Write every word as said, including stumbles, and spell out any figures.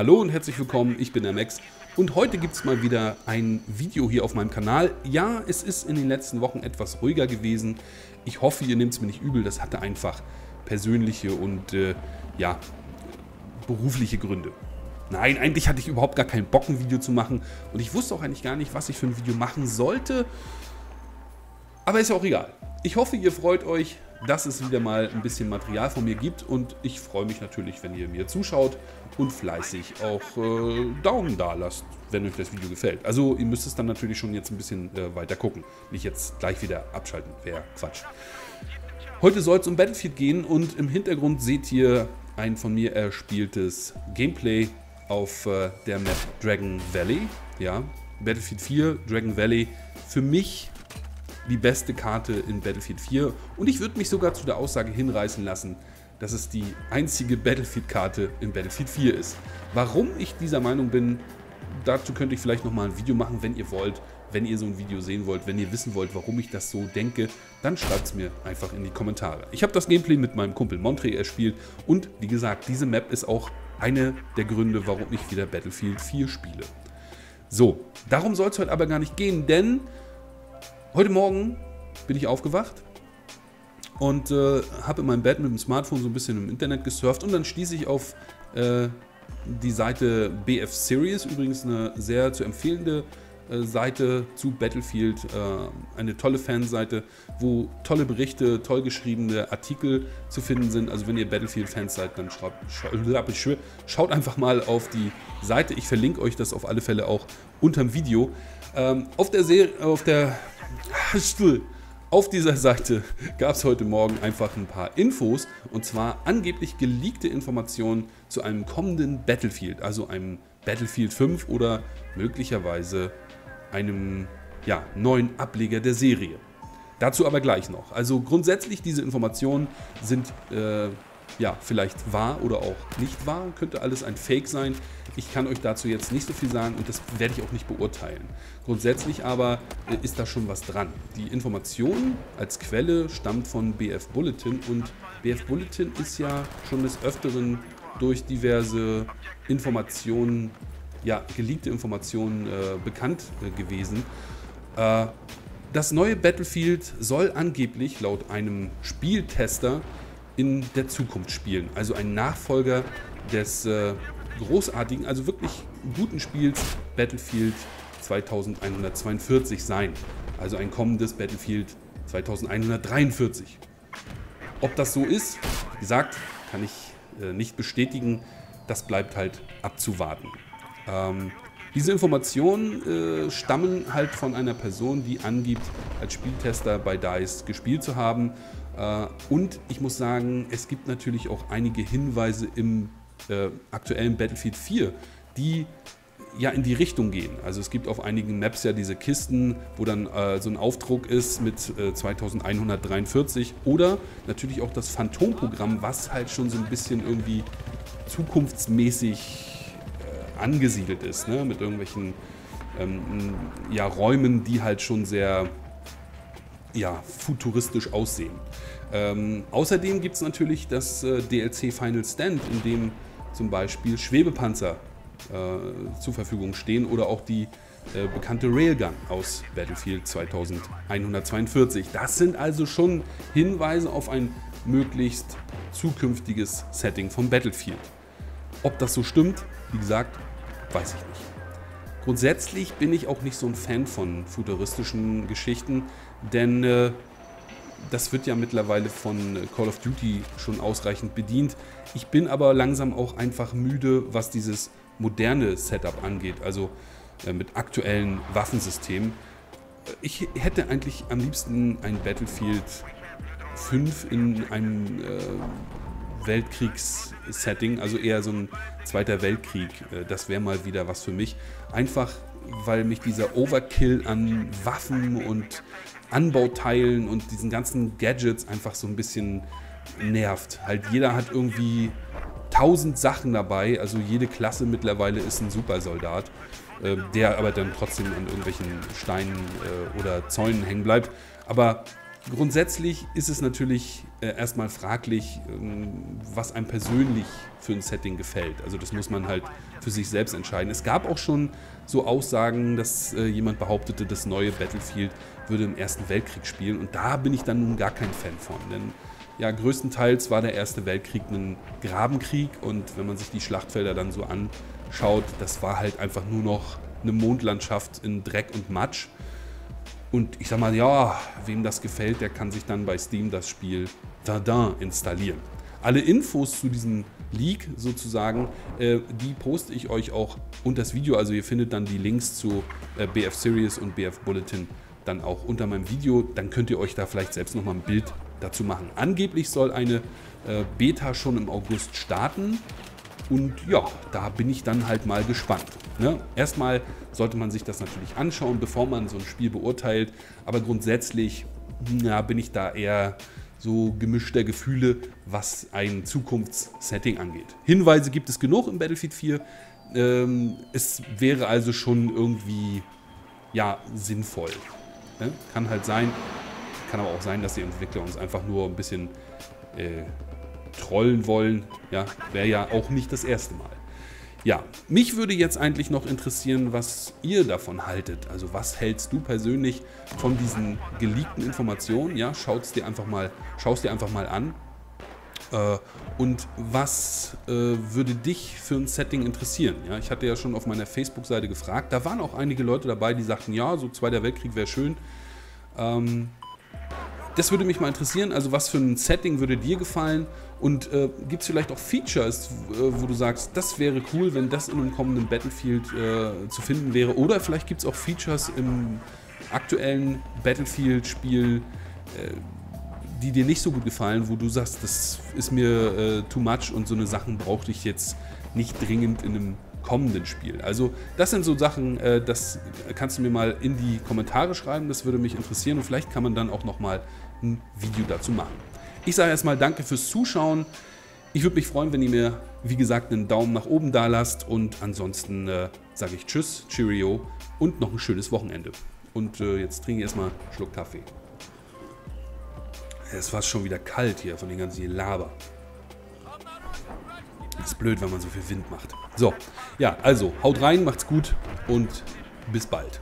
Hallo und herzlich willkommen, ich bin der Max und heute gibt es mal wieder ein Video hier auf meinem Kanal. Ja, es ist in den letzten Wochen etwas ruhiger gewesen. Ich hoffe, ihr nehmt es mir nicht übel, das hatte einfach persönliche und äh, ja, berufliche Gründe. Nein, eigentlich hatte ich überhaupt gar keinen Bock, ein Video zu machen und ich wusste auch eigentlich gar nicht, was ich für ein Video machen sollte. Aber ist ja auch egal. Ich hoffe, ihr freut euch, dass es wieder mal ein bisschen Material von mir gibt und ich freue mich natürlich, wenn ihr mir zuschaut und fleißig auch äh, Daumen da lasst, wenn euch das Video gefällt. Also ihr müsst es dann natürlich schon jetzt ein bisschen äh, weiter gucken, nicht jetzt gleich wieder abschalten, wäre Quatsch. Heute soll es um Battlefield gehen und im Hintergrund seht ihr ein von mir erspieltes Gameplay auf äh, der Map Dragon Valley. Ja, Battlefield vier, Dragon Valley, für mich die beste Karte in Battlefield vier und ich würde mich sogar zu der Aussage hinreißen lassen, dass es die einzige Battlefield-Karte in Battlefield vier ist. Warum ich dieser Meinung bin, dazu könnte ich vielleicht nochmal ein Video machen, wenn ihr wollt, wenn ihr so ein Video sehen wollt, wenn ihr wissen wollt, warum ich das so denke, dann schreibt es mir einfach in die Kommentare. Ich habe das Gameplay mit meinem Kumpel Montre erspielt und wie gesagt, diese Map ist auch eine der Gründe, warum ich wieder Battlefield vier spiele. So, darum soll es heute aber gar nicht gehen, denn heute Morgen bin ich aufgewacht und äh, habe in meinem Bett mit dem Smartphone so ein bisschen im Internet gesurft und dann stieß ich auf äh, die Seite B F-Series, übrigens eine sehr zu empfehlende äh, Seite zu Battlefield, äh, eine tolle Fanseite, wo tolle Berichte, toll geschriebene Artikel zu finden sind. Also wenn ihr Battlefield-Fans seid, dann schaut, schaut, schaut einfach mal auf die Seite. Ich verlinke euch das auf alle Fälle auch unterm Video. Ähm, auf der Serie, auf der Auf dieser Seite gab es heute Morgen einfach ein paar Infos und zwar angeblich geleakte Informationen zu einem kommenden Battlefield, also einem Battlefield fünf oder möglicherweise einem ja, neuen Ableger der Serie. Dazu aber gleich noch. Also grundsätzlich diese Informationen sind äh, ja, vielleicht wahr oder auch nicht wahr, könnte alles ein Fake sein. Ich kann euch dazu jetzt nicht so viel sagen und das werde ich auch nicht beurteilen. Grundsätzlich aber ist da schon was dran. Die Information als Quelle stammt von B F Bulletin und B F Bulletin ist ja schon des Öfteren durch diverse Informationen, ja, geleakte Informationen äh, bekannt äh, gewesen. Äh, das neue Battlefield soll angeblich laut einem Spieltester in der Zukunft spielen. Also ein Nachfolger des äh, großartigen, also wirklich guten Spiels Battlefield zweitausendeinhundertzweiundvierzig sein. Also ein kommendes Battlefield zweitausendeinhundertdreiundvierzig. Ob das so ist, wie gesagt, kann ich äh, nicht bestätigen. Das bleibt halt abzuwarten. Ähm, diese Informationen äh, stammen halt von einer Person, die angibt, als Spieltester bei DICE gespielt zu haben. Und ich muss sagen, es gibt natürlich auch einige Hinweise im äh, aktuellen Battlefield vier, die ja in die Richtung gehen. Also es gibt auf einigen Maps ja diese Kisten, wo dann äh, so ein Aufdruck ist mit äh, zweitausendeinhundertdreiundvierzig oder natürlich auch das Phantomprogramm, was halt schon so ein bisschen irgendwie zukunftsmäßig äh, angesiedelt ist, ne? Mit irgendwelchen ähm, ja, Räumen, die halt schon sehr ja, futuristisch aussehen. Ähm, außerdem gibt es natürlich das äh, D L C Final Stand, in dem zum Beispiel Schwebepanzer äh, zur Verfügung stehen oder auch die äh, bekannte Railgun aus Battlefield zweitausendeinhundertzweiundvierzig. Das sind also schon Hinweise auf ein möglichst zukünftiges Setting von Battlefield. Ob das so stimmt, wie gesagt, weiß ich nicht. Grundsätzlich bin ich auch nicht so ein Fan von futuristischen Geschichten, denn äh, das wird ja mittlerweile von Call of Duty schon ausreichend bedient. Ich bin aber langsam auch einfach müde, was dieses moderne Setup angeht, also äh, mit aktuellen Waffensystemen. Ich hätte eigentlich am liebsten ein Battlefield fünf in einem äh, Weltkriegs-Setting, also eher so ein Zweiter Weltkrieg. Das wäre mal wieder was für mich. Einfach, weil mich dieser Overkill an Waffen und Anbauteilen und diesen ganzen Gadgets einfach so ein bisschen nervt. Halt jeder hat irgendwie tausend Sachen dabei, also jede Klasse mittlerweile ist ein Supersoldat, äh, der aber dann trotzdem an irgendwelchen Steinen äh, oder Zäunen hängen bleibt. Aber Grundsätzlich ist es natürlich äh, erstmal fraglich, ähm, was einem persönlich für ein Setting gefällt. Also das muss man halt für sich selbst entscheiden. Es gab auch schon so Aussagen, dass äh, jemand behauptete, das neue Battlefield würde im Ersten Weltkrieg spielen. Und da bin ich dann nun gar kein Fan von. Denn ja, größtenteils war der Erste Weltkrieg ein Grabenkrieg. Und wenn man sich die Schlachtfelder dann so anschaut, das war halt einfach nur noch eine Mondlandschaft in Dreck und Matsch. Und ich sag mal, ja, wem das gefällt, der kann sich dann bei Steam das Spiel Tada installieren. Alle Infos zu diesem Leak sozusagen, äh, die poste ich euch auch unter das Video. Also ihr findet dann die Links zu äh, B F-Series und B F-Bulletin dann auch unter meinem Video. Dann könnt ihr euch da vielleicht selbst nochmal ein Bild dazu machen. Angeblich soll eine äh, Beta schon im August starten. Und ja, da bin ich dann halt mal gespannt. Ne? Erstmal sollte man sich das natürlich anschauen, bevor man so ein Spiel beurteilt. Aber grundsätzlich na, bin ich da eher so gemischter Gefühle, was ein Zukunftssetting angeht. Hinweise gibt es genug im Battlefield vier. Ähm, es wäre also schon irgendwie ja, sinnvoll. Ne? Kann halt sein. Kann aber auch sein, dass die Entwickler uns einfach nur ein bisschen äh, trollen wollen, ja, wäre ja auch nicht das erste Mal. Ja, mich würde jetzt eigentlich noch interessieren, was ihr davon haltet. Also was hältst du persönlich von diesen geleakten Informationen? Ja, schaut's dir einfach mal, schaust dir einfach mal an. Äh, und was äh, würde dich für ein Setting interessieren? Ja, ich hatte ja schon auf meiner Facebook-Seite gefragt. Da waren auch einige Leute dabei, die sagten, ja, so Zweiter Weltkrieg wäre schön. Ähm, Das würde mich mal interessieren, also was für ein Setting würde dir gefallen und äh, gibt es vielleicht auch Features, wo du sagst, das wäre cool, wenn das in einem kommenden Battlefield äh, zu finden wäre, oder vielleicht gibt es auch Features im aktuellen Battlefield-Spiel, äh, die dir nicht so gut gefallen, wo du sagst, das ist mir äh, too much und so eine Sachen brauchte ich jetzt nicht dringend in einem kommenden Spiel. Also das sind so Sachen, äh, das kannst du mir mal in die Kommentare schreiben, das würde mich interessieren und vielleicht kann man dann auch nochmal ein Video dazu machen. Ich sage erstmal danke fürs Zuschauen. Ich würde mich freuen, wenn ihr mir, wie gesagt, einen Daumen nach oben da lasst und ansonsten äh, sage ich Tschüss, Cheerio und noch ein schönes Wochenende. Und äh, jetzt trinke ich erstmal einen Schluck Kaffee. Es war schon wieder kalt hier von den ganzen Laber. Ist blöd, wenn man so viel Wind macht. So, ja, also haut rein, macht's gut und bis bald.